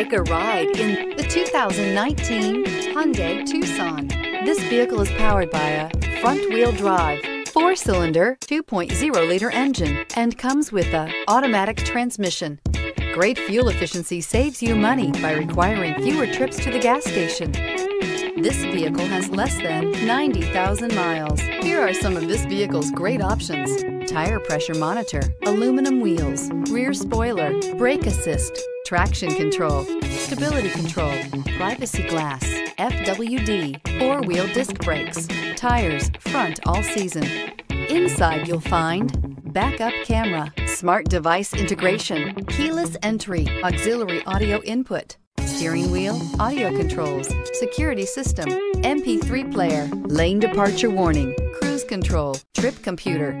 Take a ride in the 2019 Hyundai Tucson. This vehicle is powered by a front-wheel drive, 4-cylinder, 2.0-liter engine, and comes with an automatic transmission. Great fuel efficiency saves you money by requiring fewer trips to the gas station. This vehicle has less than 90,000 miles. Here are some of this vehicle's great options: tire pressure monitor, aluminum wheels, rear spoiler, brake assist, traction control, stability control, privacy glass, FWD, four-wheel disc brakes, tires, front all season. Inside you'll find backup camera, smart device integration, keyless entry, auxiliary audio input, steering wheel audio controls, security system, MP3 player, lane departure warning, cruise control, trip computer.